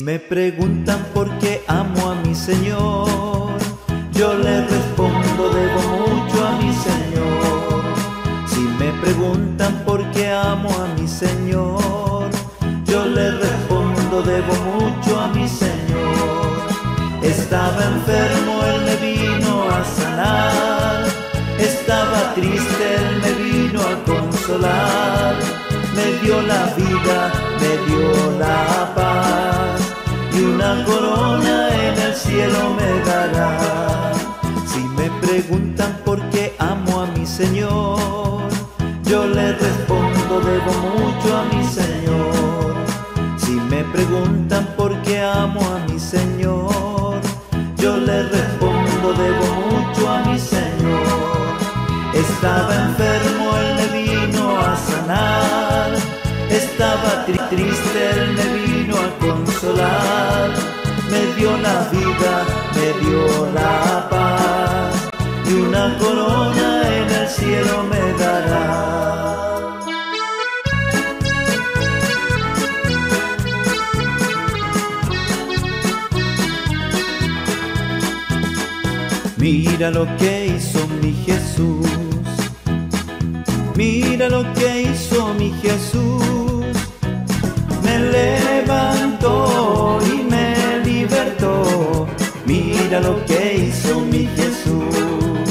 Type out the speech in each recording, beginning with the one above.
Me preguntan por qué amo a mi Señor, yo le respondo debo mucho a mi Señor. Si me preguntan por qué amo a mi Señor, yo le respondo debo mucho a mi Señor. Estaba enfermo, Él me vino a sanar, estaba triste, Él me vino a consolar, me dio la vida, me dio la paz, y una corona en el cielo me dará. Si me preguntan por qué amo a mi Señor, yo le respondo debo mucho a mi Señor. Si me preguntan por qué amo a mi Señor, yo le respondo debo mucho a mi Señor. Estaba enfermo, Él me vino a sanar, estaba triste, Él me vino a consolar, me dio la vida, me dio la paz, y una corona en el cielo me dará. Mira lo que hizo mi Jesús, mira lo que hizo mi Jesús. Me levantó y me libertó. Mira lo que hizo mi Jesús.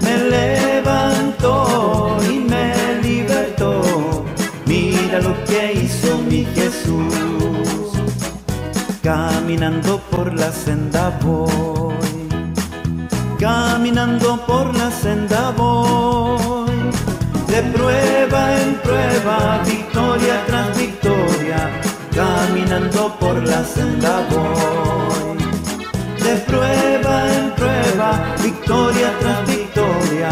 Me levantó y me libertó. Mira lo que hizo mi Jesús. Caminando por la senda voy, caminando por la senda voy, de prueba en prueba, victoria tras victoria. Caminando por la senda voy, de prueba en prueba, victoria tras victoria.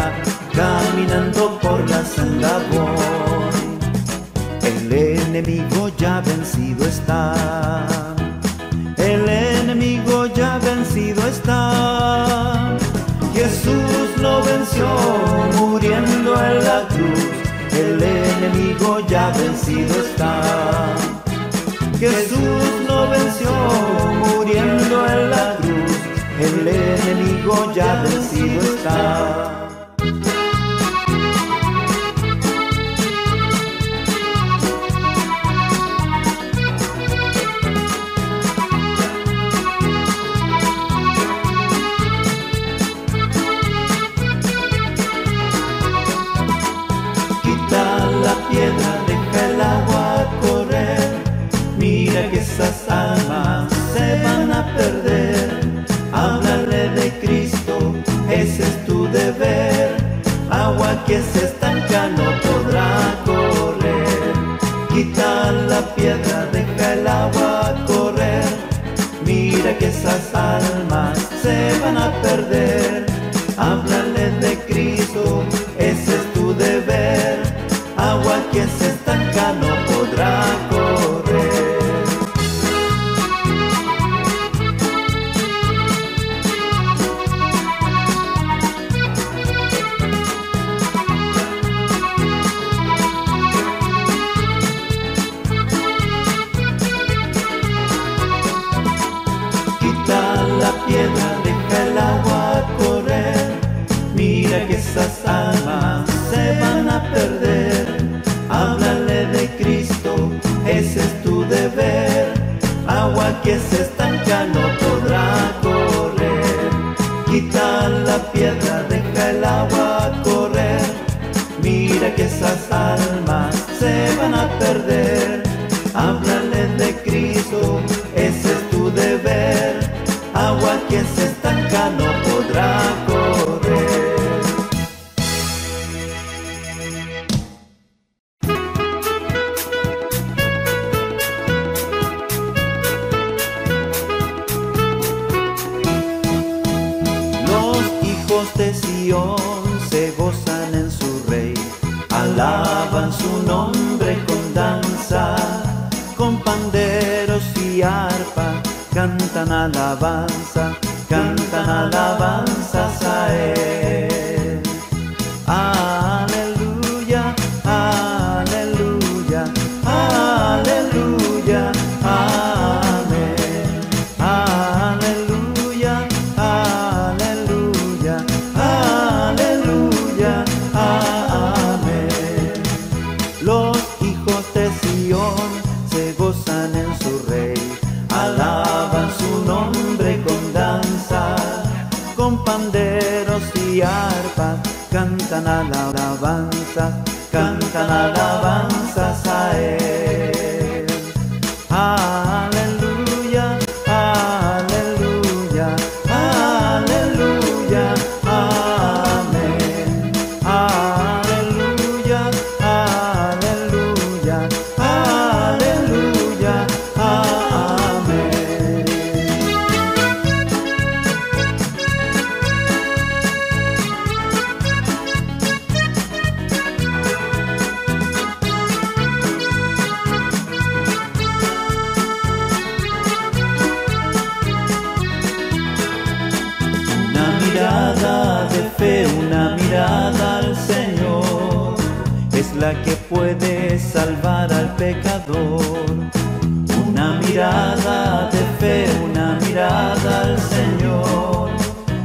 Caminando por la senda voy. El enemigo ya vencido está, el enemigo ya vencido está. Jesús lo venció muriendo en la cruz. El enemigo ya vencido está. Jesús lo venció muriendo en la cruz. El enemigo ya vencido está. Deja el agua correr, mira que esas almas se van a perder. Háblale de Cristo, ese es tu deber. Agua que se estanca no podrá correr. Quita la piedra, deja el agua correr, mira que esas almas se van a perder. Háblale de Cristo, ese es tu deber. Agua que se estanca no podrá correr. Quita la piedra, deja el agua correr, mira que esas almas se van a perder. Háblale de Cristo, ese es tu deber. Agua que se estanca no podrá correr. Quita la piedra, deja el agua correr, mira que esas almas se van a perder. Háblale de Cristo, ese es tu deber. Agua que se estanca no podrá correr. Se gozan en su Rey, alaban su nombre con danza, con panderos y arpa, cantan alabanzas a Él. Aleluya, aleluya, aleluya, aleluya. cantan alabanzas a Él. Aleluya, aleluya, aleluya, amén. Aleluya, aleluya, aleluya, amén. Una mirada de fe, una mirada al Señor, es la que puede salvar al pecador. Una mirada de fe, una mirada al Señor,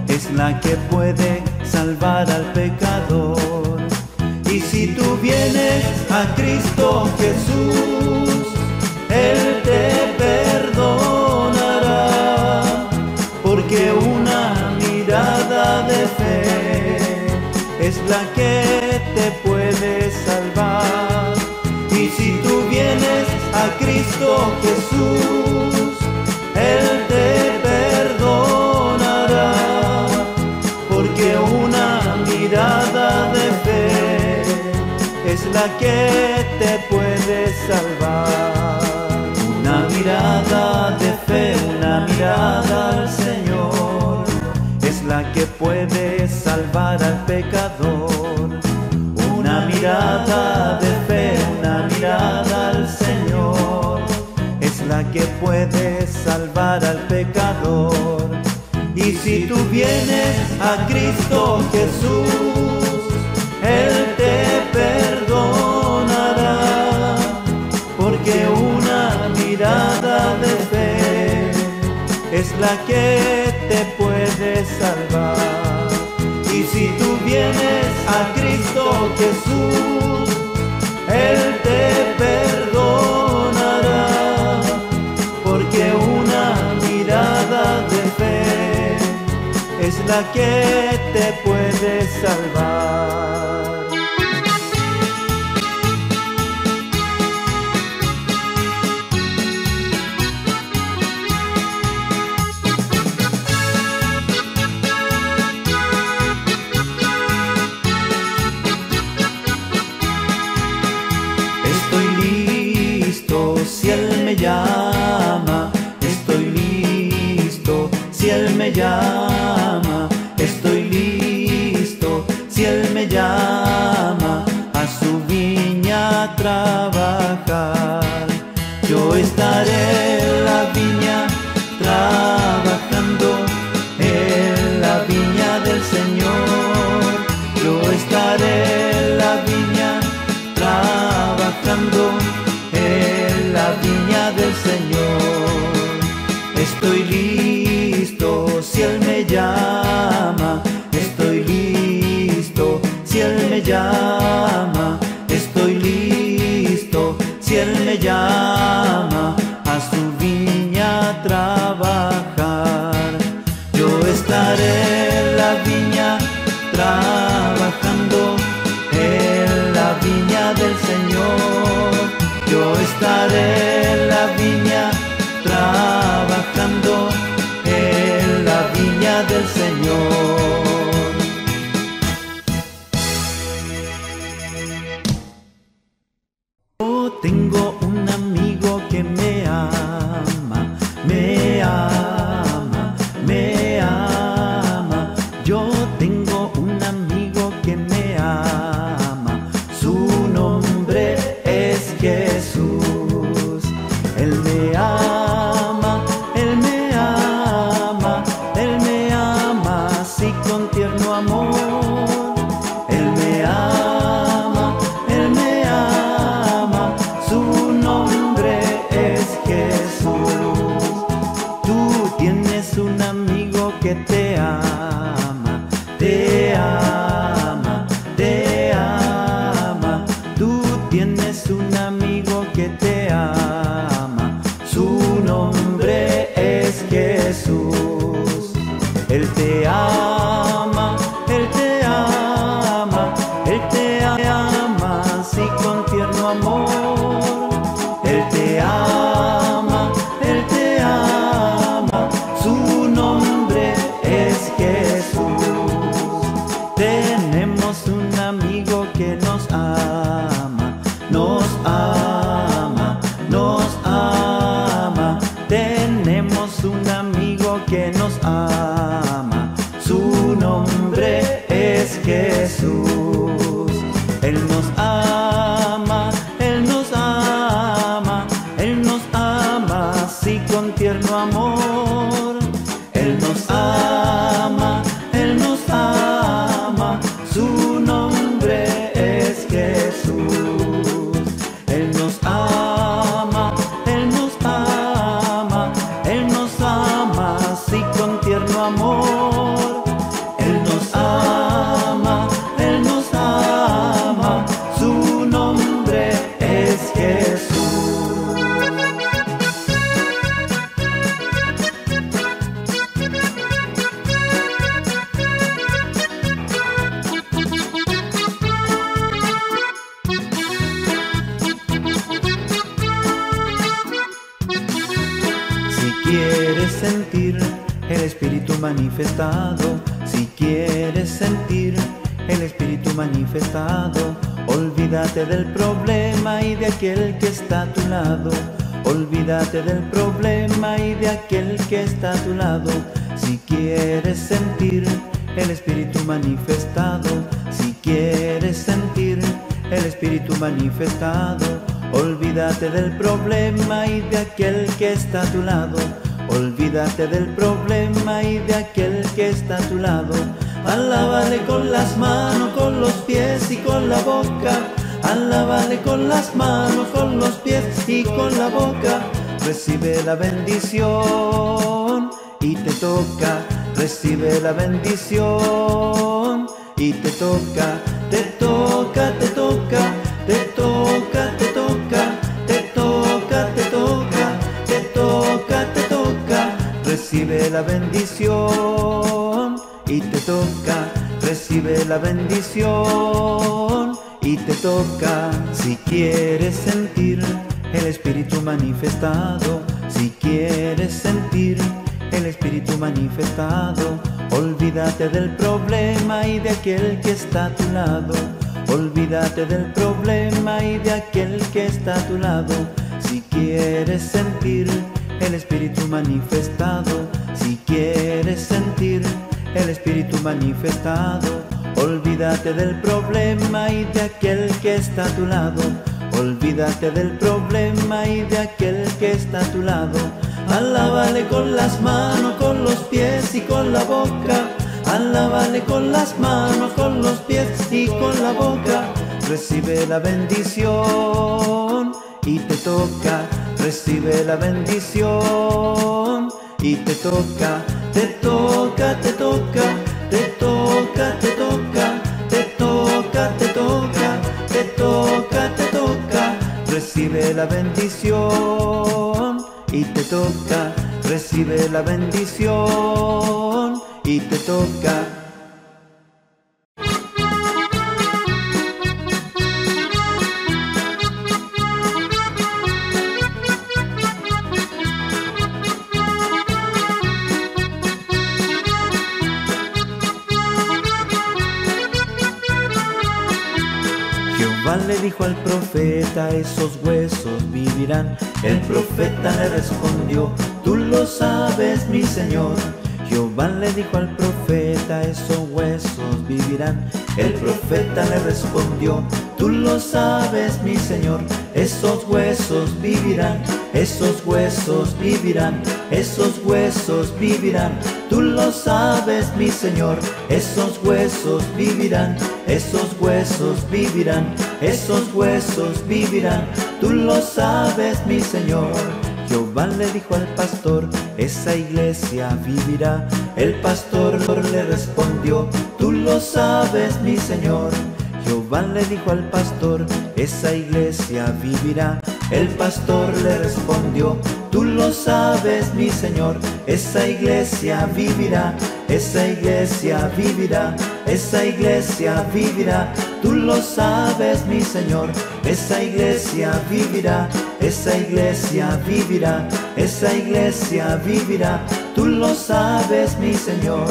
es la que puede salvar al pecador. Y si tú vienes a Cristo Jesús, Él te perdonará, porque de fe es la que te puede salvar. Y si tú vienes a Cristo Jesús, Él te perdonará, porque una mirada de fe es la que te puede salvar. Una mirada de fe, una mirada al Señor, la que puede salvar al pecador. Una mirada de fe, una mirada al Señor, es la que puede salvar al pecador. Y si tú vienes a Cristo Jesús, Él te perdonará, porque una mirada de fe es la que te puede salvar. Y si tú vienes a Cristo Jesús, Él te perdonará, porque una mirada de fe es la que te puede salvar. Si Él me llama, estoy listo. Si Él me llama, estoy listo. Si Él me llama a su viña a trabajar, yo estaré en la viña trabajando, en la viña del Señor. Yo estaré en la viña trabajando, del Señor. Estoy listo si Él me llama, estoy listo si Él me llama, estoy listo si Él me llama a su viña a trabajar. Yo estaré en la viña trabajando, en la viña del Señor. Yo estaré en la viña trabajando, en la viña del Señor. Yo tengo un amigo que me ama, me ama, me ama. Yo tengo un amigo que me ama, su nombre es Jesús. Él te ama, Él te ama. Tenemos un amigo que nos ama, su nombre es Jesús. Él nos ama así con tierno amor. Él nos ama, su nombre es Jesús. Él nos ama así con tierno amor. Él nos ama, su nombre es Jesús. Si quieres sentir el Espíritu manifestado, si quieres sentir el Espíritu manifestado, olvídate del problema y de aquel que está a tu lado. Olvídate del problema y de aquel que está a tu lado. Si quieres sentir el Espíritu manifestado, si quieres sentir el Espíritu manifestado, olvídate del problema y de aquel que está a tu lado. Olvídate del problema y de aquel que está a tu lado. Alábale con las manos, con los pies y con la boca. Alábale con las manos, con los pies y con la boca. Recibe la bendición y te toca. Recibe la bendición y te toca. Te toca, te toca, te toca, te toca, te toca, te toca, te toca, te toca. Recibe la bendición y te toca. Recibe la bendición y te toca. Si quieres sentir el Espíritu manifestado, si quieres sentir el Espíritu manifestado, olvídate del problema y de aquel que está a tu lado. Olvídate del problema y de aquel que está a tu lado. Si quieres sentir el Espíritu manifestado, si quieres sentir el Espíritu manifestado, olvídate del problema y de aquel que está a tu lado. Olvídate del problema y de aquel que está a tu lado. Alábale con las manos, con los pies y con la boca. Alábale con las manos, con los pies y con la boca. Recibe la bendición y te toca. Recibe la bendición y te toca. Te toca, te toca, te toca, te toca, te toca, te toca, te toca, te toca. Recibe la bendición y te toca. Recibe la bendición y te toca. Jehová le dijo al profeta: esos huesos vivirán. El profeta le respondió: tú lo sabes, mi Señor. Jehová le dijo al profeta: esos huesos vivirán. El profeta le respondió: tú lo sabes, mi Señor. Esos huesos vivirán, esos huesos vivirán, esos huesos vivirán. Tú lo sabes, mi Señor. Esos huesos vivirán, esos huesos vivirán, esos huesos vivirán. Tú lo sabes, mi Señor. Jehová le dijo al pastor: esa iglesia vivirá. El pastor le respondió: tú lo sabes, mi Señor. Jehová le dijo al pastor: esa iglesia vivirá. El pastor le respondió: tú lo sabes, mi Señor. Esa iglesia vivirá, esa iglesia vivirá, esa iglesia vivirá. Tú lo sabes, mi Señor. Esa iglesia vivirá, esa iglesia vivirá, esa iglesia vivirá. Tú lo sabes, mi Señor.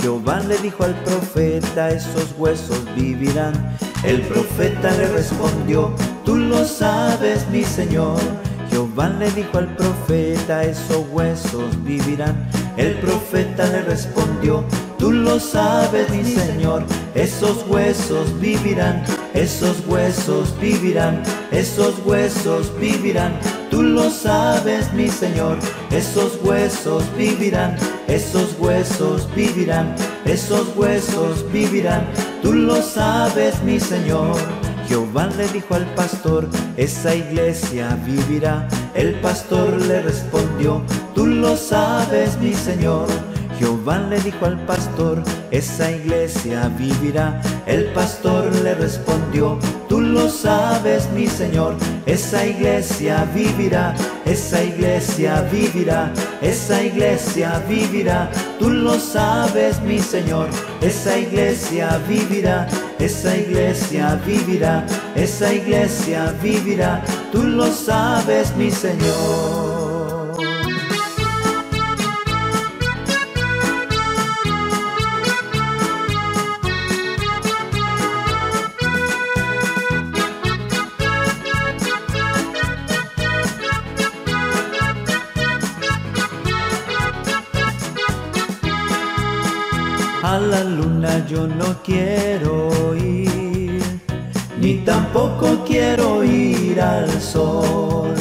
Jehová le dijo al profeta: esos huesos vivirán. El profeta le respondió: tú lo sabes, mi Señor. Jehová le dijo al profeta, esos huesos vivirán. El profeta le respondió, tú lo sabes, mi Señor, esos huesos vivirán, esos huesos vivirán, esos huesos vivirán. Tú lo sabes, mi Señor, esos huesos vivirán, esos huesos vivirán, esos huesos vivirán. Tú lo sabes, mi Señor. Jehová le dijo al pastor, esa iglesia vivirá. El pastor le respondió, tú lo sabes, mi Señor. Jehová le dijo al pastor, esa iglesia vivirá. El pastor le respondió, tú lo sabes, mi Señor, esa iglesia vivirá, esa iglesia vivirá, esa iglesia vivirá. Tú lo sabes, mi Señor, esa iglesia vivirá, esa iglesia vivirá, esa iglesia vivirá. Tú lo sabes, mi Señor. A la luna yo no quiero ir, ni tampoco quiero ir al sol.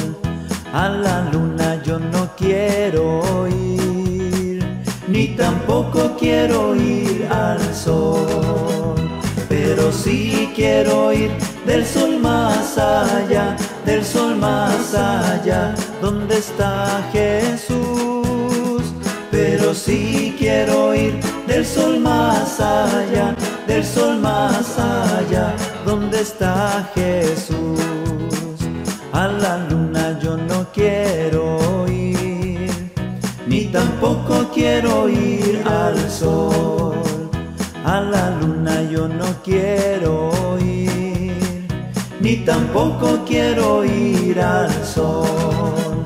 A la luna yo no quiero ir, ni tampoco quiero ir al sol. Pero sí quiero ir del sol más allá, del sol más allá, donde está Jesús. Pero sí quiero ir del sol más allá, del sol más allá, donde está Jesús. A la luna yo no quiero ir, ni tampoco quiero ir al sol. A la luna yo no quiero ir, ni tampoco quiero ir al sol.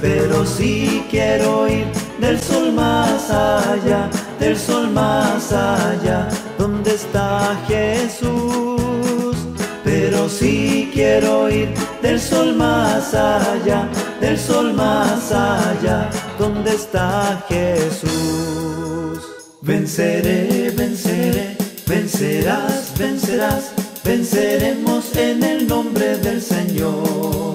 Pero sí quiero ir del sol más allá, del sol más allá, donde está Jesús. Pero sí quiero ir del sol más allá, del sol más allá, donde está Jesús. Venceré, venceré, vencerás, vencerás, venceremos en el nombre del Señor.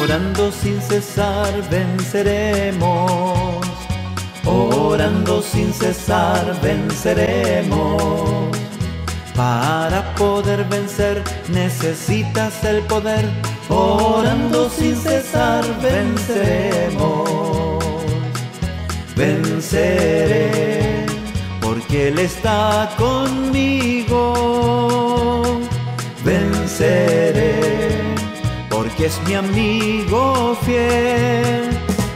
Orando sin cesar venceremos, orando sin cesar venceremos. Para poder vencer necesitas el poder, orando sin cesar venceremos. Venceré, porque Él está conmigo. Venceré, porque es mi amigo fiel.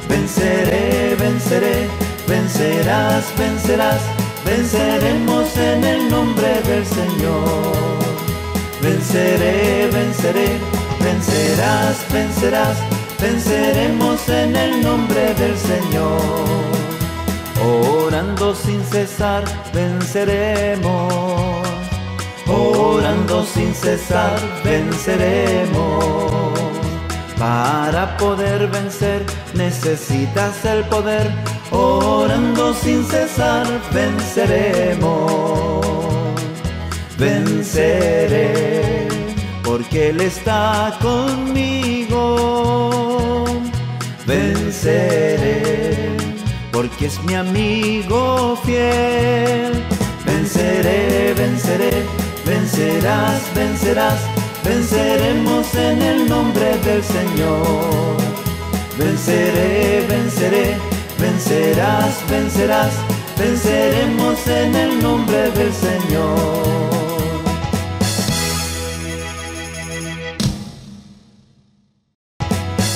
Venceré, venceré, vencerás, vencerás, venceremos en el nombre del Señor. Venceré, venceré, vencerás, vencerás, venceremos en el nombre del Señor. Orando sin cesar venceremos, orando sin cesar venceremos. Para poder vencer necesitas el poder, orando sin cesar venceremos. Venceré, porque Él está conmigo. Venceré, porque es mi amigo fiel. Venceré, venceré, vencerás, vencerás, venceremos en el nombre del Señor. Venceré, venceré, vencerás, vencerás, venceremos en el nombre del Señor.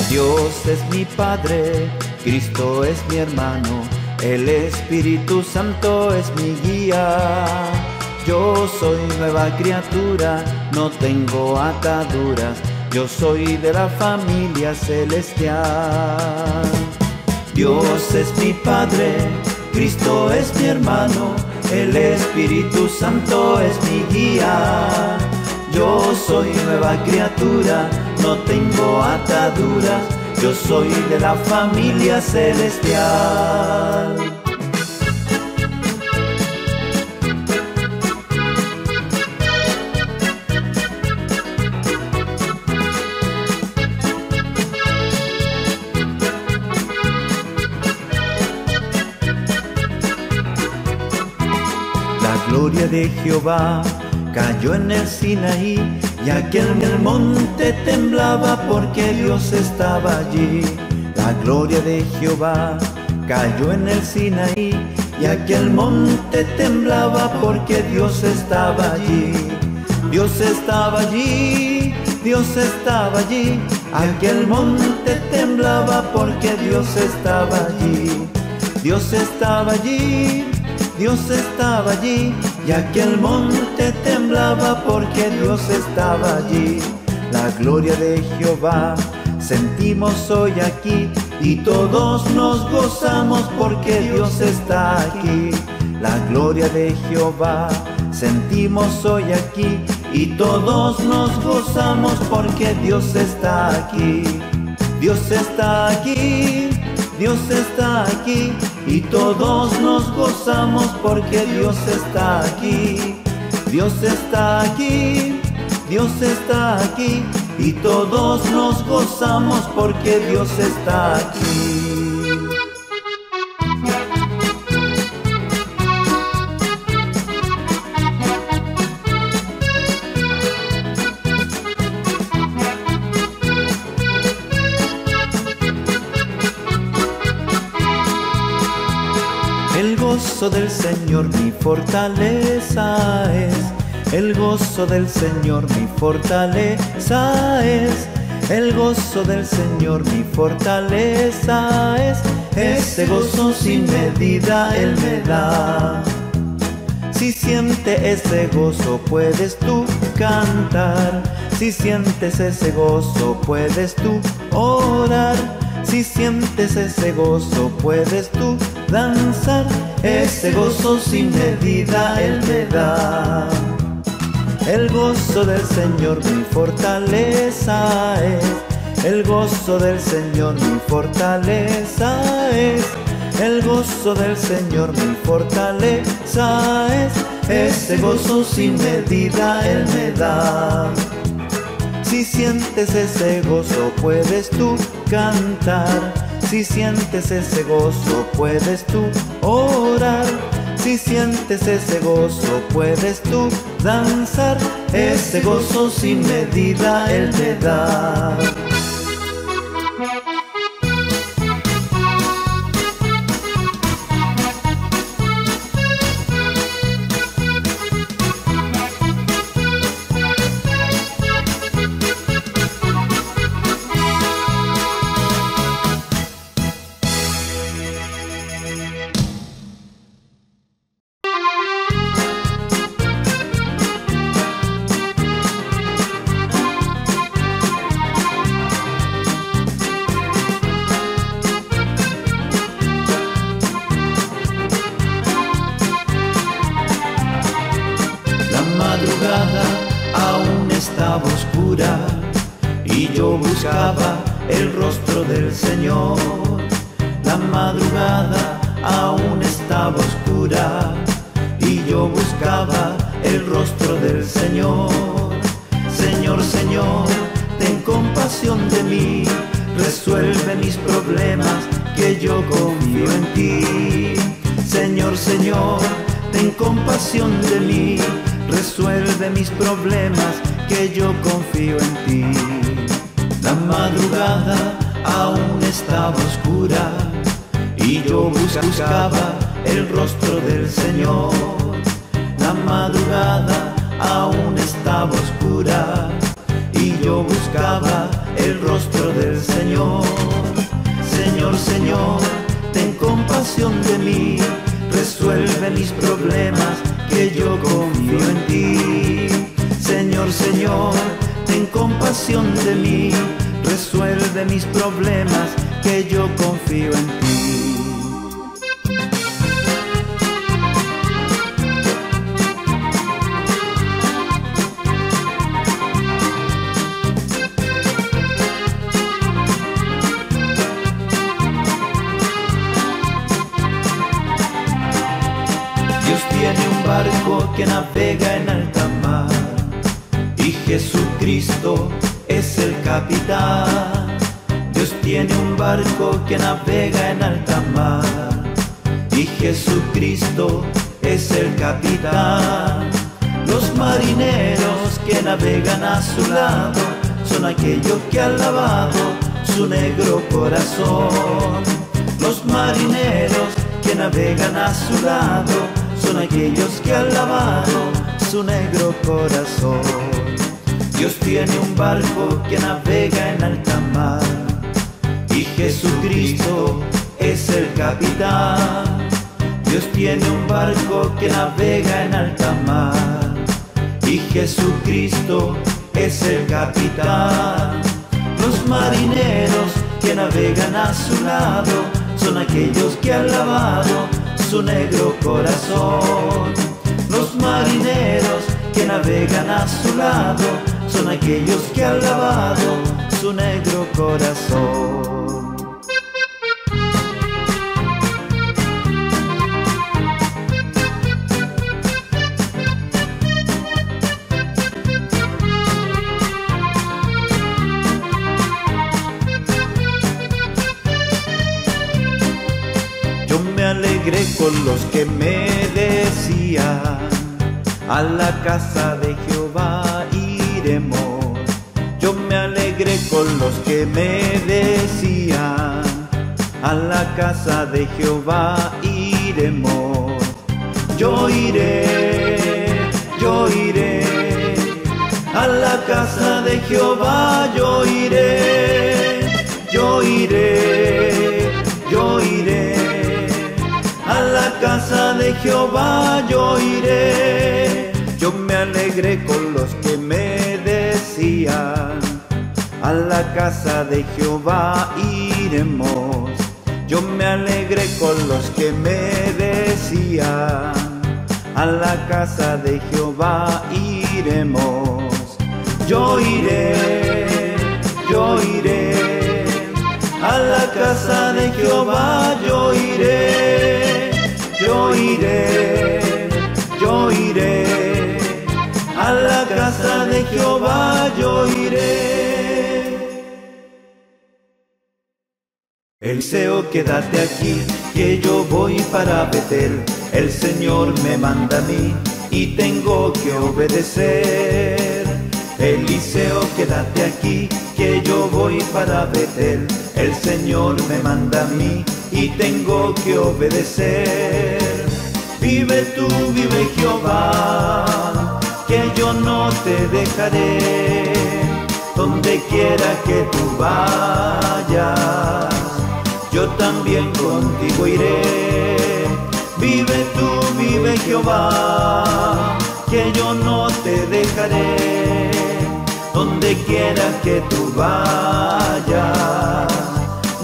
Dios es mi Padre, Cristo es mi hermano, el Espíritu Santo es mi guía. Yo soy nueva criatura, no tengo ataduras, yo soy de la familia celestial. Dios es mi Padre, Cristo es mi hermano, el Espíritu Santo es mi guía. Yo soy nueva criatura, no tengo ataduras, yo soy de la familia celestial. La gloria de Jehová cayó en el Sinaí, y aquel monte temblaba porque Dios estaba allí. La gloria de Jehová cayó en el Sinaí, y aquel monte temblaba porque Dios estaba allí. Dios estaba allí, Dios estaba allí, aquel monte temblaba porque Dios estaba allí. Dios estaba allí, Dios estaba allí, y aquel monte temblaba porque Dios estaba allí. La gloria de Jehová sentimos hoy aquí, y todos nos gozamos porque Dios está aquí. La gloria de Jehová sentimos hoy aquí, y todos nos gozamos porque Dios está aquí. Dios está aquí, Dios está aquí, y todos nos gozamos porque Dios está aquí. Dios está aquí, Dios está aquí, y todos nos gozamos porque Dios está aquí. El gozo del Señor mi fortaleza es, el gozo del Señor mi fortaleza es, el gozo del Señor mi fortaleza es, ese gozo sin medida Él me da. Si siente ese gozo puedes tú cantar, si sientes ese gozo puedes tú orar, si sientes ese gozo puedes tú danzar, ese gozo sin medida Él me da. El gozo del Señor mi fortaleza es, el gozo del Señor mi fortaleza es, el gozo del Señor mi fortaleza es, ese gozo sin medida Él me da. Si sientes ese gozo puedes tú cantar, si sientes ese gozo puedes tú orar, si sientes ese gozo puedes tú danzar, ese gozo sin medida Él te da. Resuelve mis problemas, que yo confío ti. Señor, Señor, ten compasión de mí, resuelve mis problemas, que yo confío en ti. Que navega en alta mar, y Jesucristo es el capitán. Dios tiene un barco que navega en alta mar, y Jesucristo es el capitán. Los marineros que navegan a su lado son aquellos que han lavado su negro corazón. Los marineros que navegan a su lado son aquellos que han lavado su negro corazón. Dios tiene un barco que navega en alta mar, y Jesucristo es el capitán. Dios tiene un barco que navega en alta mar, y Jesucristo es el capitán. Los marineros que navegan a su lado son aquellos que han lavado su negro corazón. Los marineros que navegan a su lado son aquellos que han lavado su negro corazón. Con los que me decían, a la casa de Jehová iremos. Yo me alegré con los que me decían, a la casa de Jehová iremos. Yo iré, a la casa de Jehová yo iré, yo iré, yo iré. A la casa de Jehová yo iré. Yo me alegré con los que me decían, a la casa de Jehová iremos. Yo me alegré con los que me decían, a la casa de Jehová iremos. Yo iré, a la casa de Jehová yo iré. Yo iré, yo iré, a la casa de Jehová yo iré. Eliseo, quédate aquí, que yo voy para Betel. El Señor me manda a mí y tengo que obedecer. Eliseo, quédate aquí, que yo voy para Betel. El Señor me manda a mí y tengo que obedecer. Vive tú, vive Jehová, que yo no te dejaré. Donde quiera que tú vayas, yo también contigo iré. Vive tú, vive Jehová, que yo no te dejaré. Donde quiera que tú vayas,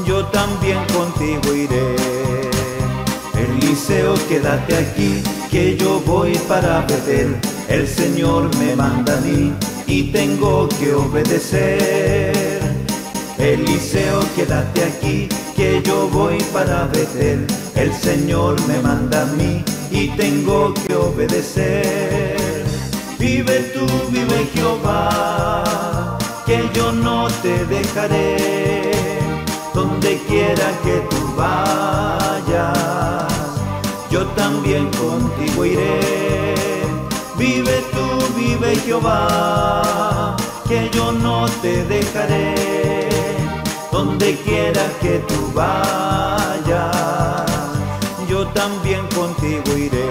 yo también contigo iré. Eliseo, quédate aquí, que yo voy para Betel. El Señor me manda a mí y tengo que obedecer. Eliseo, quédate aquí, que yo voy para Betel. El Señor me manda a mí y tengo que obedecer. Vive tú, vive Jehová, que yo no te dejaré. Donde quiera que tú vayas, yo también contigo iré. Vive tú, vive Jehová, que yo no te dejaré. Donde quiera que tú vayas, yo también contigo iré.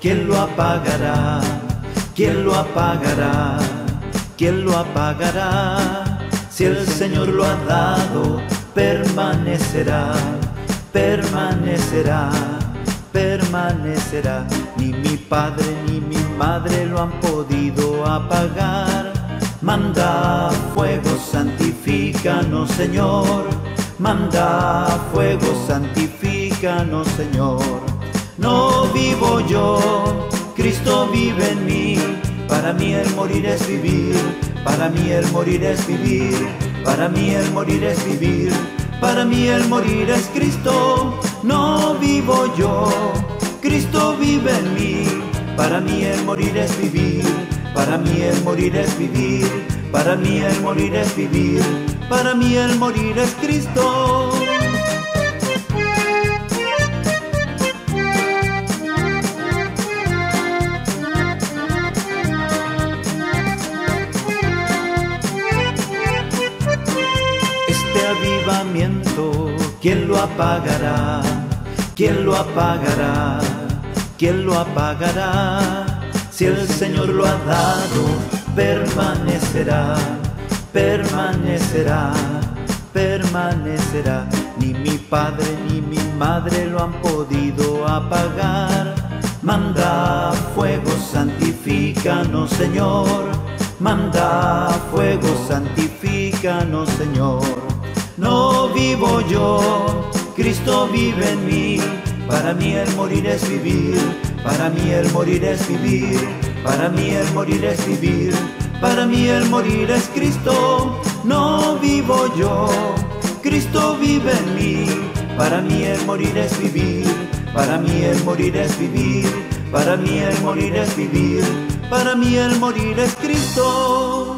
¿Quién lo apagará? ¿Quién lo apagará? ¿Quién lo apagará? Si el Señor lo ha dado, permanecerá, permanecerá, permanecerá. Ni mi padre ni mi madre lo han podido apagar. Manda fuego, santifícanos, Señor. Manda fuego, santifícanos, Señor. No vivo yo, Cristo vive en mí. Para mí el morir es vivir, para mí el morir es vivir, para mí el morir es vivir, para mí el morir es Cristo. No vivo yo, Cristo vive en mí. Para mí el morir es vivir, para mí el morir es vivir, para mí el morir es vivir, para mí el morir es Cristo. Este avivamiento, ¿quién lo apagará? ¿Quién lo apagará? ¿Quién lo apagará? Si el Señor lo ha dado, permanecerá, permanecerá, permanecerá. Ni mi padre ni mi madre lo han podido apagar. Manda fuego, santifícanos, Señor. Manda fuego, santifícanos, Señor. No vivo yo, Cristo vive en mí. Para mí el morir es vivir, para mí el morir es vivir, para mí el morir es vivir, para mí el morir es Cristo. No vivo yo, Cristo vive en mí. Para mí el morir es vivir, para mí el morir es vivir, para mí el morir es vivir, para mí el morir es Cristo.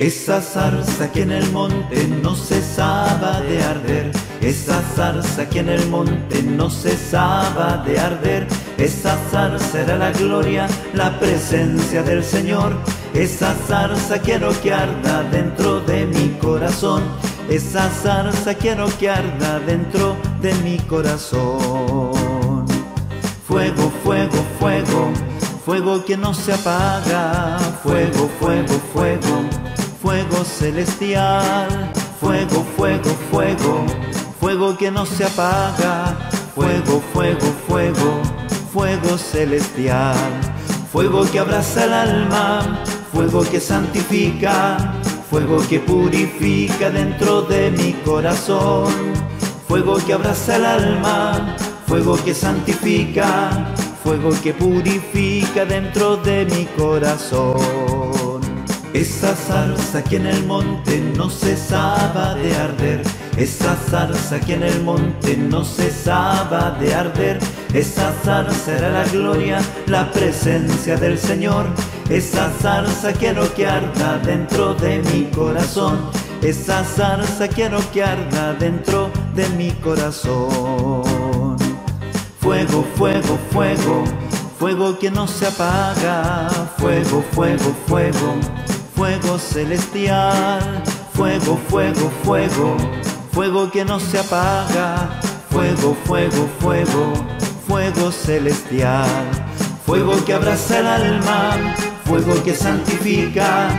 Esa zarza que en el monte no cesaba de arder, esa zarza que en el monte no cesaba de arder, esa zarza era la gloria, la presencia del Señor. Esa zarza quiero que arda dentro de mi corazón, esa zarza quiero que arda dentro de mi corazón. Fuego, fuego, fuego, fuego que no se apaga, fuego, fuego, fuego, fuego celestial, fuego, fuego, fuego, fuego que no se apaga, fuego, fuego, fuego, fuego celestial, fuego que abraza el alma, fuego que santifica, fuego que purifica dentro de mi corazón, fuego que abraza el alma, fuego que santifica, fuego que purifica dentro de mi corazón. Esa zarza que en el monte no cesaba de arder, esa zarza que en el monte no cesaba de arder, esa zarza era la gloria, la presencia del Señor. Esa zarza quiero que arda dentro de mi corazón, esa zarza quiero que arda dentro de mi corazón. Fuego, fuego, fuego, fuego que no se apaga, fuego, fuego, fuego, fuego celestial, fuego, fuego, fuego, fuego que no se apaga, fuego, fuego, fuego, fuego celestial, fuego que abraza el alma, fuego que santifica,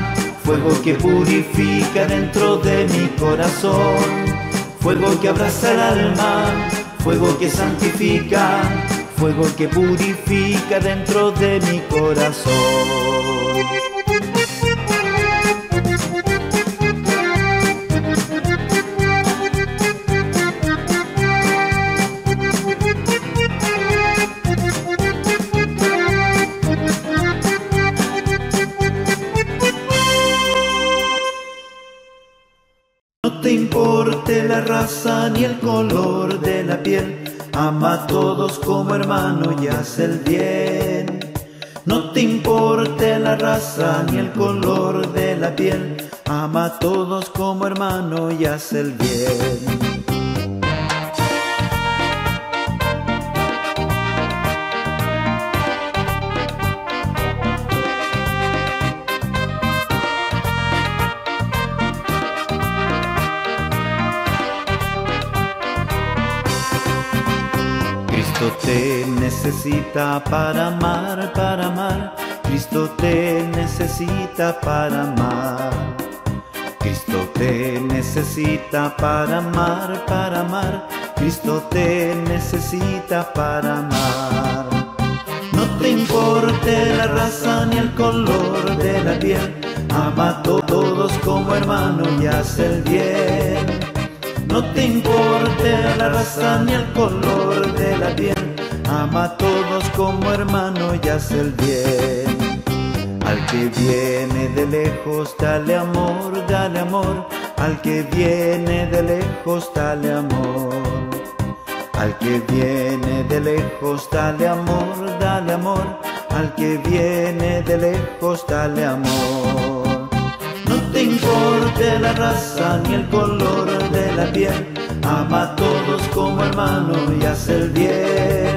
fuego que purifica dentro de mi corazón, fuego que abraza el alma, fuego que santifica, fuego que purifica dentro de mi corazón. La raza ni el color de la piel, ama a todos como hermano y haz el bien. No te importe la raza ni el color de la piel, ama a todos como hermano y haz el bien. te necesita para amar, para amar. Cristo te necesita para amar. Cristo te necesita para amar, para amar. Cristo te necesita para amar. No te importe la raza ni el color de la piel, ama a todos como hermano y haz el bien. No te importe la raza ni el color de la piel, ama a todos como hermano y haz el bien. Al que viene de lejos, dale amor, dale amor. Al que viene de lejos, dale amor. Al que viene de lejos, dale amor, dale amor. Al que viene de lejos, dale amor. No te importe la raza ni el color de la piel, ama a todos como hermano y haz el bien.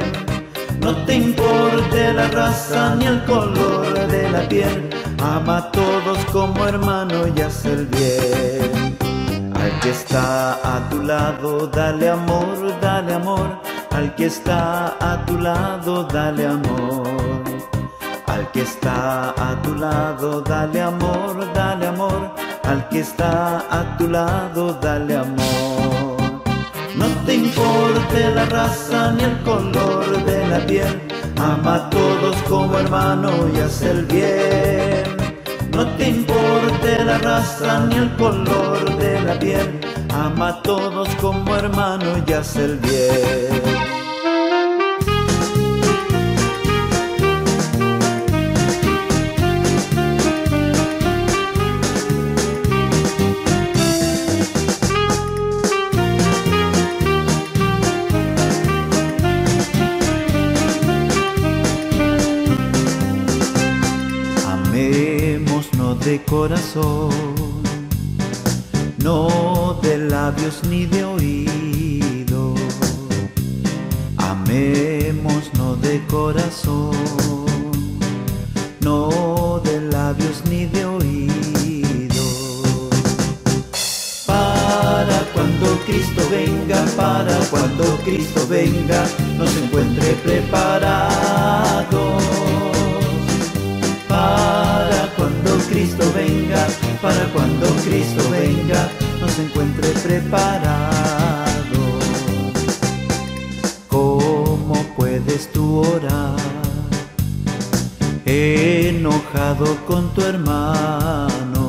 No te importe la raza ni el color de la piel, ama a todos como hermano y haz el bien. Al que está a tu lado, dale amor, dale amor. Al que está a tu lado, dale amor. Al que está a tu lado, dale amor, dale amor. Al que está a tu lado, dale amor. No te importe la raza ni el color de la piel, ama a todos como hermano y haz el bien. No te importe la raza ni el color de la piel, ama a todos como hermano y haz el bien. De corazón, no de labios ni de oído. Amémonos de corazón, no de labios ni de oído. Para cuando Cristo venga, para cuando Cristo venga, nos encuentre preparados. Para cuando Cristo venga, para cuando Cristo venga, nos encuentre preparados. ¿Cómo puedes tú orar enojado con tu hermano?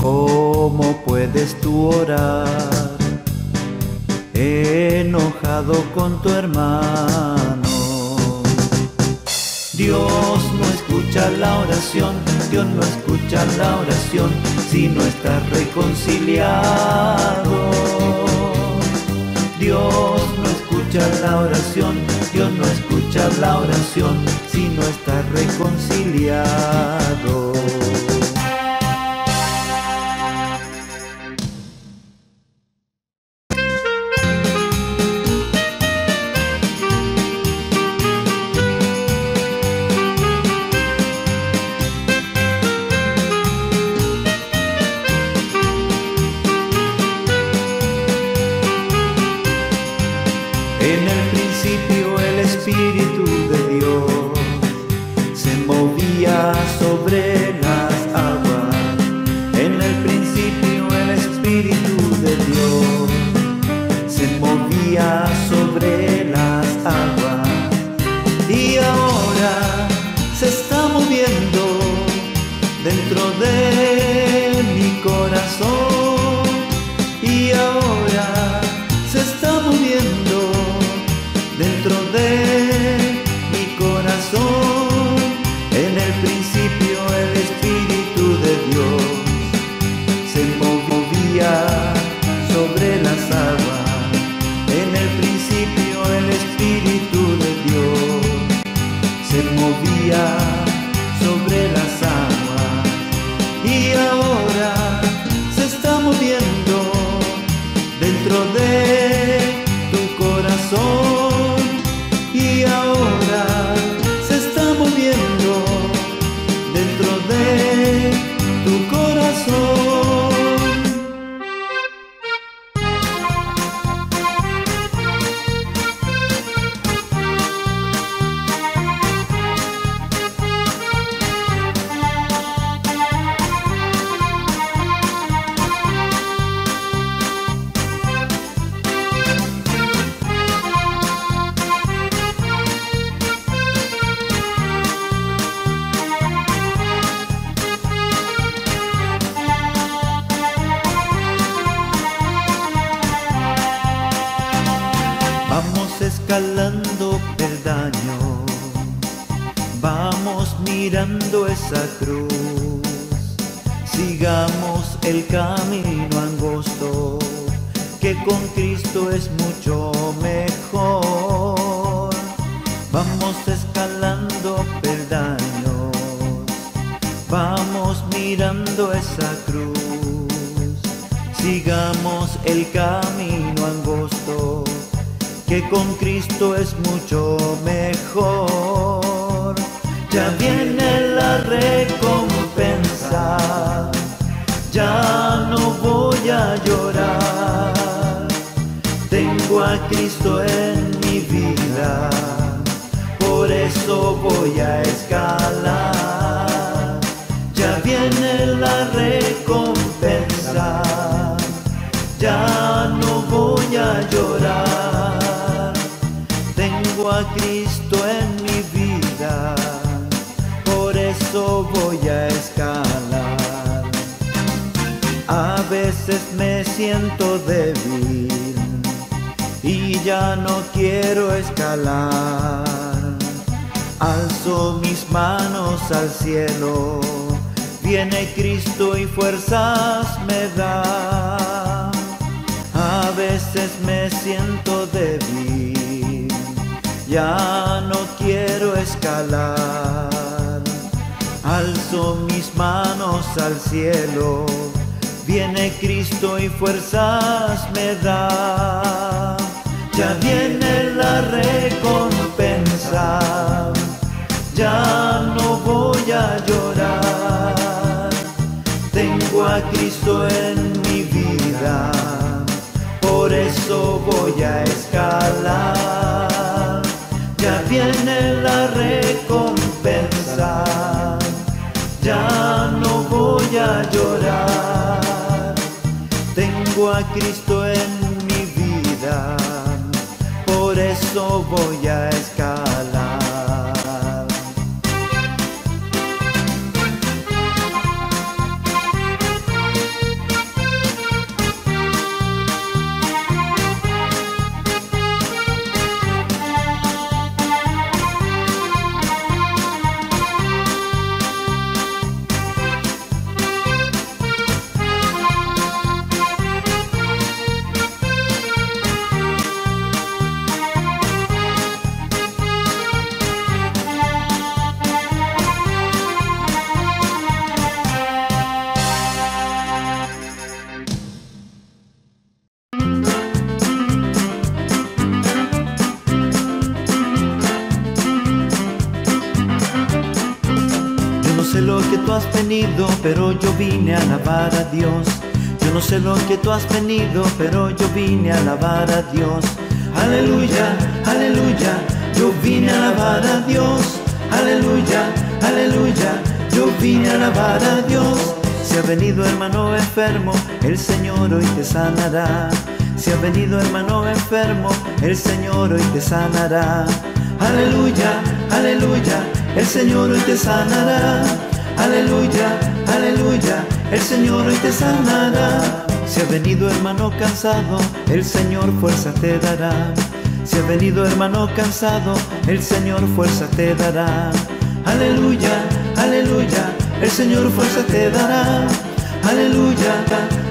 ¿Cómo puedes tú orar enojado con tu hermano? Dios no escucha la oración, Dios no escucha la oración, si no estás reconciliado. Dios no escucha la oración, Dios no escucha la oración, si no estás reconciliado. Espíritu de Dios se movía sobre la escalando peldaños, vamos mirando esa cruz. Sigamos el camino angosto, que con Cristo es mucho mejor. Vamos escalando peldaños, vamos mirando esa cruz. Sigamos el camino angosto, que con Cristo es mucho mejor. Ya viene la recompensa, ya no voy a llorar. Tengo a Cristo en mi vida, por eso voy a escalar. Ya viene la recompensa, ya no voy a llorar. Tengo a Cristo en mi vida, por eso voy a escalar. A veces me siento débil y ya no quiero escalar. Alzo mis manos al cielo, viene Cristo y fuerzas me da. A veces me siento débil, ya no quiero escalar. Alzo mis manos al cielo, viene Cristo y fuerzas me da. Ya viene la recompensa, ya no voy a llorar. Tengo a Cristo en mi vida, por eso voy a escalar. Ya viene la recompensa, ya no voy a llorar. Tengo a Cristo en mi vida, por eso voy a escalar. Pero yo vine a alabar a Dios. Yo no sé lo que tú has venido, pero yo vine a alabar a Dios. Aleluya, aleluya, yo vine a alabar a Dios. Aleluya, aleluya, yo vine a alabar a Dios. Si has venido hermano enfermo, el Señor hoy te sanará. Si has venido hermano enfermo, el Señor hoy te sanará. Aleluya, aleluya, el Señor hoy te sanará. Aleluya, aleluya, el Señor hoy te sanará. Si has venido hermano cansado, el Señor fuerza te dará. Si has venido hermano cansado, el Señor fuerza te dará. Aleluya, aleluya, el Señor fuerza te dará. Aleluya,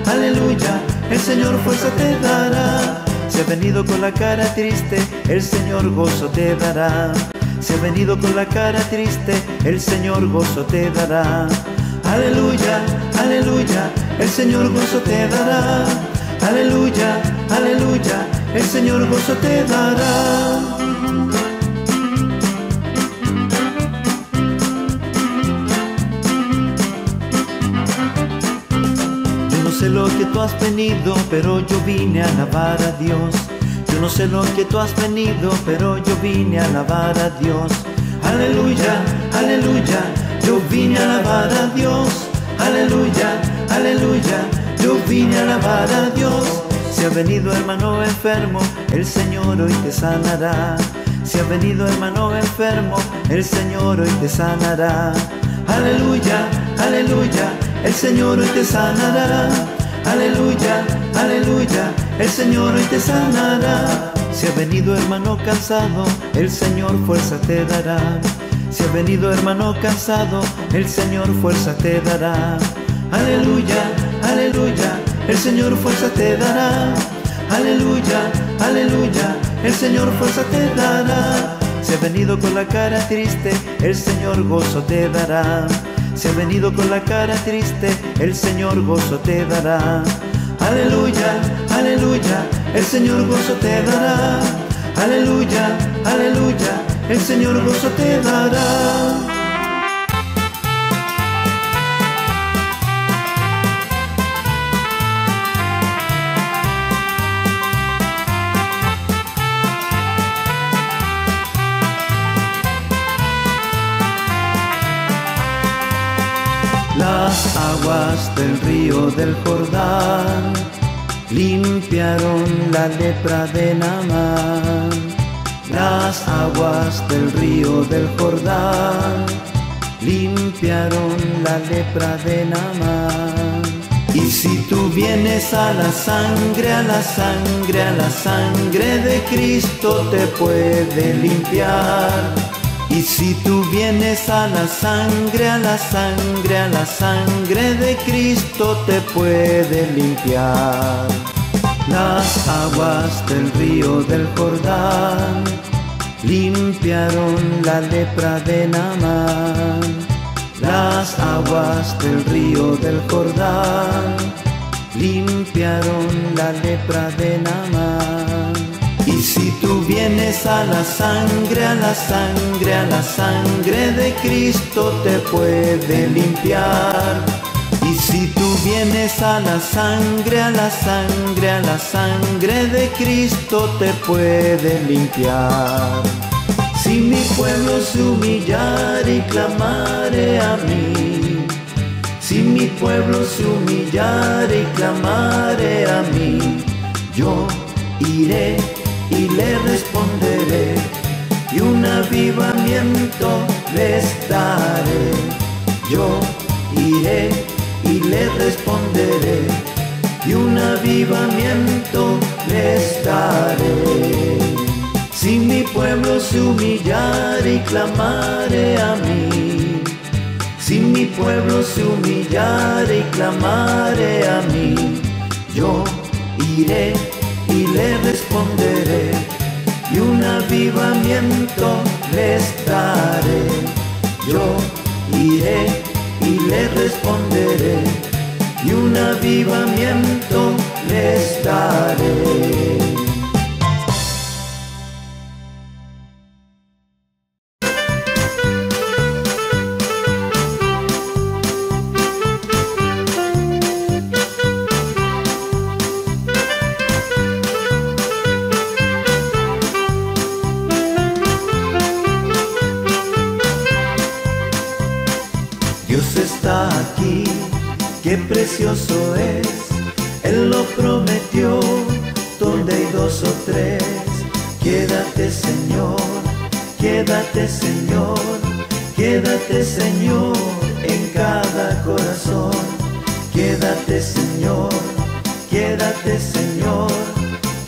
aleluya, el Señor fuerza te dará. Si has venido con la cara triste, el Señor gozo te dará. Si has venido con la cara triste, el Señor gozo te dará. Aleluya, aleluya, el Señor gozo te dará. Aleluya, aleluya, el Señor gozo te dará. Yo no sé lo que tú has venido, pero yo vine a alabar a Dios. Yo no sé lo que tú has venido, pero yo vine a alabar a Dios. Aleluya, aleluya, yo vine a alabar a Dios. Aleluya, aleluya, yo vine a alabar a Dios. Si has venido hermano enfermo, el Señor hoy te sanará. Si has venido hermano enfermo, el Señor hoy te sanará. Aleluya, aleluya, el Señor hoy te sanará. Aleluya, aleluya, el Señor hoy te sanará. Si has venido, hermano, cansado, el Señor fuerza te dará. Si has venido, hermano, cansado, el Señor fuerza te dará. Aleluya, aleluya, el Señor fuerza te dará. Aleluya, aleluya, el Señor fuerza te dará. Si has venido con la cara triste, el Señor gozo te dará. Si has venido con la cara triste, el Señor gozo te dará. Aleluya, aleluya, el Señor gozo te dará. Aleluya, aleluya, el Señor gozo te dará. Las aguas del río del Jordán limpiaron la lepra de Naamán. Las aguas del río del Jordán limpiaron la lepra de Naamán. Y si tú vienes a la sangre, a la sangre, a la sangre de Cristo te puede limpiar. Y si tú vienes a la sangre, a la sangre, a la sangre de Cristo te puede limpiar. Las aguas del río del Jordán limpiaron la lepra de Naamán. Las aguas del río del Jordán limpiaron la lepra de Naamán. Y si tú vienes a la sangre, a la sangre, a la sangre de Cristo te puede limpiar. Y si tú vienes a la sangre, a la sangre, a la sangre de Cristo te puede limpiar. Si mi pueblo se humillare y clamare a mí, si mi pueblo se humillare y clamare a mí, yo iré y le responderé, y un avivamiento les daré. Yo iré y le responderé, y un avivamiento les daré. Si mi pueblo se humillare y clamare a mí, si mi pueblo se humillare y clamare a mí, yo iré y le responderé, y un avivamiento les daré. Yo iré y le responderé, y un avivamiento les daré. Precioso es, Él lo prometió, donde hay dos o tres. Quédate, Señor, quédate, Señor, quédate, Señor, en cada corazón. Quédate, Señor, quédate, Señor,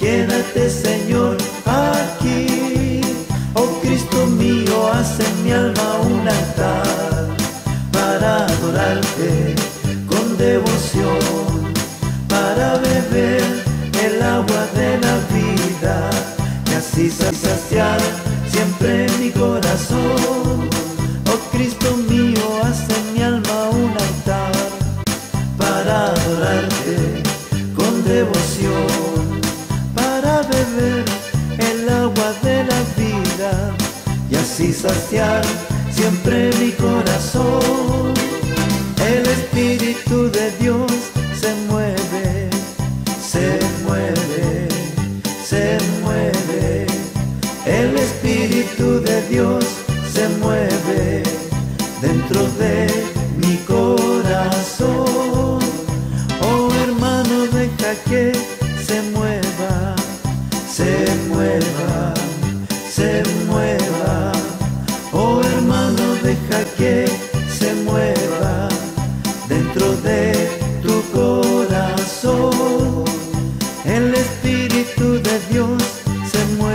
quédate, Señor, aquí. Oh Cristo mío, haz en mi alma un altar para adorarte. Devoción para beber el agua de la vida y así saciar siempre mi corazón. Oh Cristo mío, haz en mi alma un altar para adorarte con devoción, para beber el agua de la vida y así saciar siempre mi corazón. El Espíritu de Dios se mueve, se mueve, se mueve. El Espíritu de Dios se mueve dentro de mi corazón. Oh hermano, deja que se mueva, se mueva, se mueva. Oh hermano, deja que se mueva dentro de tu corazón. El Espíritu de Dios se mueve.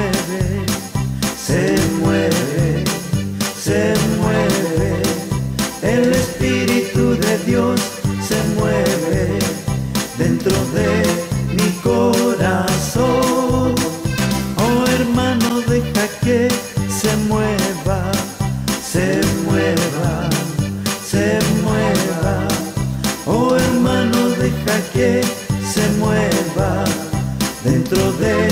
para que se mueva dentro de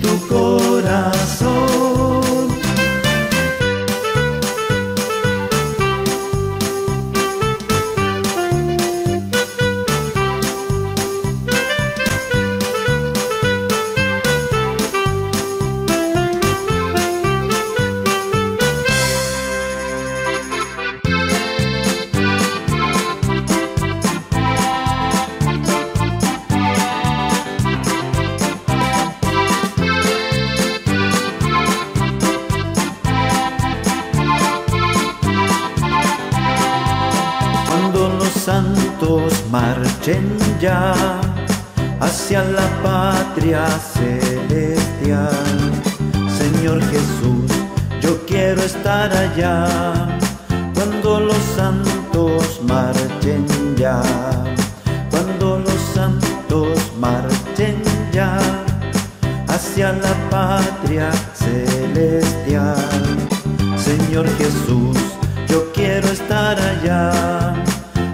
tu corazón. Santos marchen ya hacia la patria celestial. Señor Jesús, yo quiero estar allá cuando los santos marchen ya, cuando los santos marchen ya hacia la patria celestial. Señor Jesús, yo quiero estar allá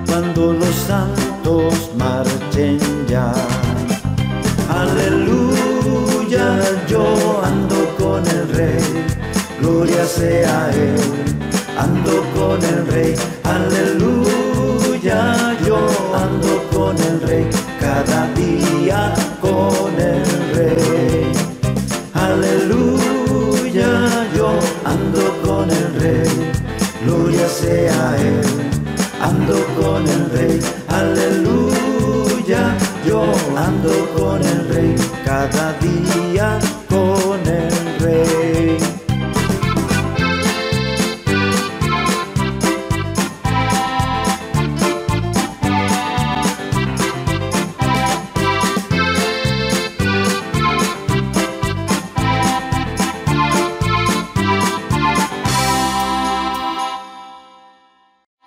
cuando los santos marchen ya. Aleluya, yo ando con el Rey, gloria sea Él, ando con el Rey. Aleluya, yo ando con el Rey, cada día con el Rey. Aleluya, yo ando con el Rey, gloria sea Él, ando con el Rey. Aleluya, yo ando con el Rey, cada día con el Rey.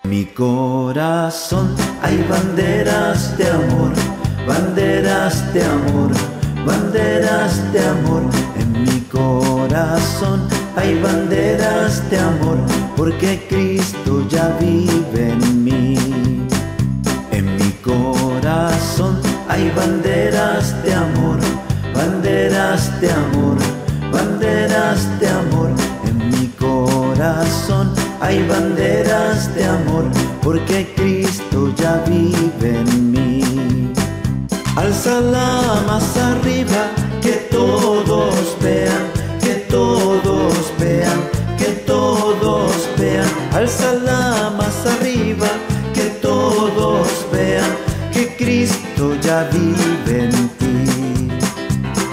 Mi corazón, hay banderas de amor, banderas de amor, banderas de amor. En mi corazón hay banderas de amor, porque Cristo ya vive en mí. En mi corazón hay banderas de amor, banderas de amor, banderas de amor. En mi corazón hay banderas de amor, porque Cristo ya vive en mí. Alzala más arriba, que todos vean, que todos vean, que todos vean. Alzala más arriba, que todos vean, que Cristo ya vive en ti.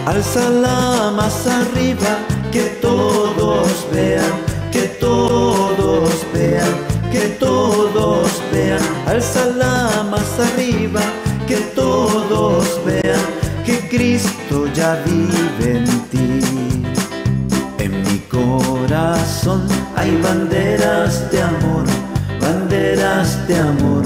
Alzala más arriba, que todos vean, que todos vean, que todos vean. Alzala más arriba, que todos vean, que Cristo ya vive en ti. En mi corazón hay banderas de amor, banderas de amor,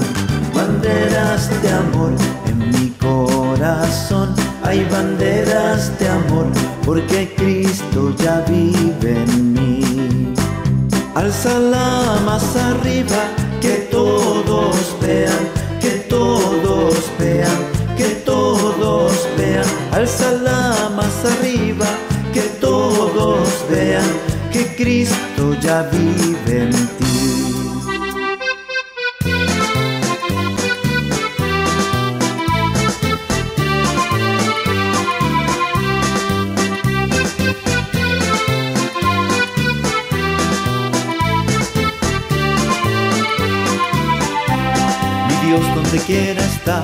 banderas de amor. En mi corazón hay banderas de amor, porque Cristo ya vive en mí. Alzala más arriba, que todos vean, que todos vean, que todos vean. Alzala más arriba, que todos vean, que Cristo ya vive en ti. Mi Dios donde quiera está,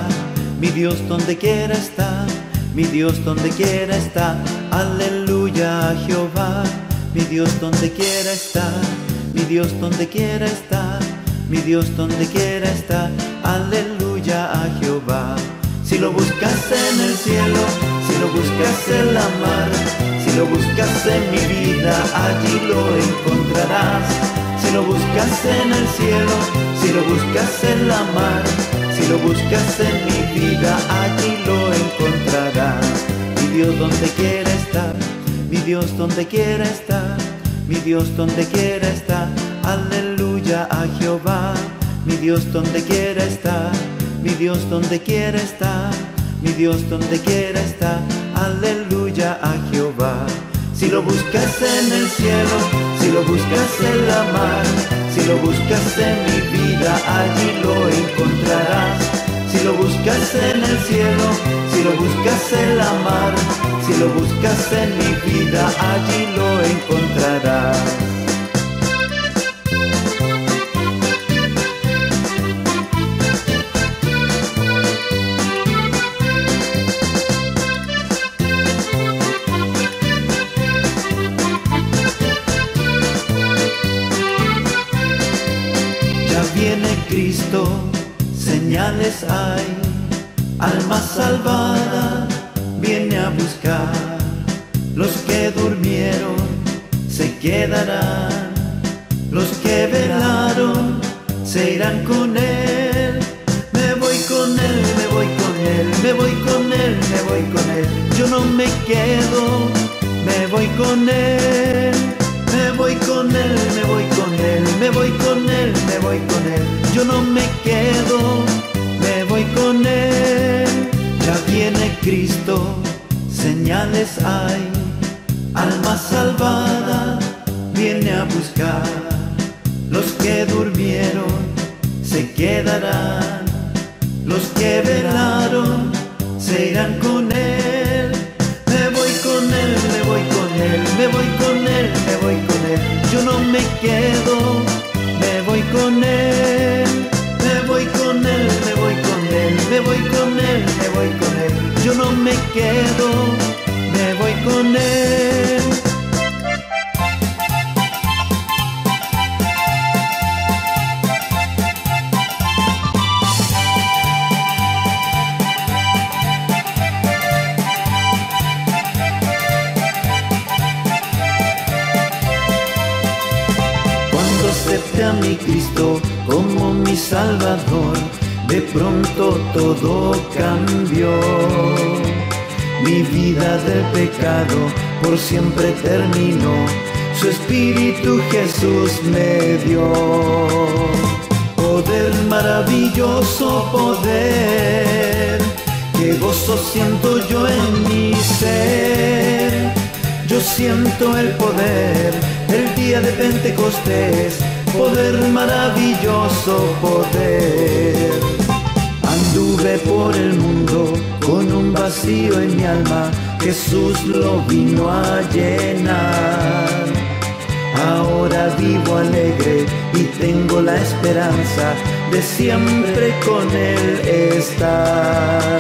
mi Dios donde quiera está, mi Dios donde quiera está. Aleluya Jehová, mi Dios donde quiera está, mi Dios donde quiera está, mi Dios donde quiera está. Aleluya a Jehová. Si lo buscas en el cielo, si lo buscas en la mar, si lo buscas en mi vida, allí lo encontrarás. Si lo buscas en el cielo, si lo buscas en la mar, si lo buscas en mi vida, allí lo encontrarás. Mi Dios donde quiera estar, mi Dios donde quiera estar, mi Dios donde quiera estar. Aleluya a Jehová, mi Dios donde quiera estar, mi Dios donde quiera estar. mi Dios donde quiera está. Aleluya a Jehová. Si lo buscas en el cielo, si lo buscas en la mar, si lo buscas en mi vida, allí lo encontrarás. Si lo buscas en el cielo, si lo buscas en la mar, si lo buscas en mi vida, allí lo encontrarás. Viene Cristo, señales hay, alma salvada viene a buscar. Los que durmieron se quedarán, los que velaron se irán con Él. Me voy con Él, me voy con Él, me voy con Él, me voy con Él. Yo no me quedo, me voy con Él. Me voy con Él, me voy con Él, me voy con Él, me voy con Él. Yo no me quedo, me voy con Él. Ya viene Cristo, señales hay, alma salvada viene a buscar. Los que durmieron se quedarán, los que velaron se irán con Él. Me voy con Él, me voy con Él, me voy con Él, me voy con Él. Yo no me quedo, me voy con Él. Me voy con Él, me voy con Él, me voy con Él, me voy con Él. Yo no me quedo, me voy con Él. Acepté a mi Cristo como mi Salvador, de pronto todo cambió. Mi vida de pecado por siempre terminó, su Espíritu Jesús me dio. Poder, maravilloso poder, que gozo siento yo en mi ser. Yo siento el poder, el día de Pentecostés, poder, maravilloso poder. Anduve por el mundo con un vacío en mi alma, Jesús lo vino a llenar. Ahora vivo alegre y tengo la esperanza de siempre con Él estar.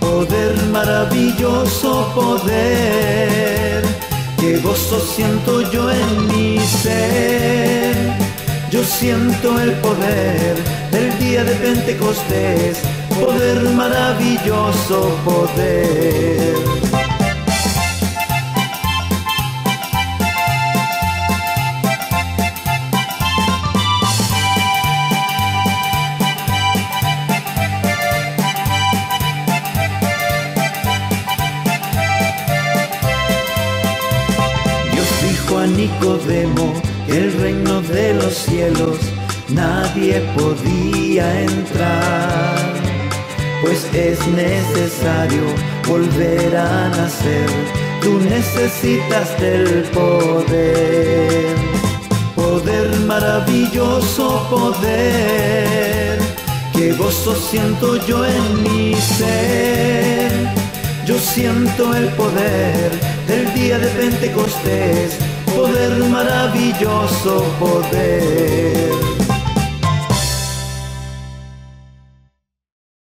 Poder, maravilloso poder, que gozo siento yo en mi ser. Yo siento el poder del día de Pentecostés, poder, maravilloso poder. Nicodemo, el reino de los cielos nadie podía entrar, pues es necesario volver a nacer, tú necesitas del poder. Poder, maravilloso poder, que gozo siento yo en mi ser. Yo siento el poder del día de Pentecostés, poder, maravilloso poder.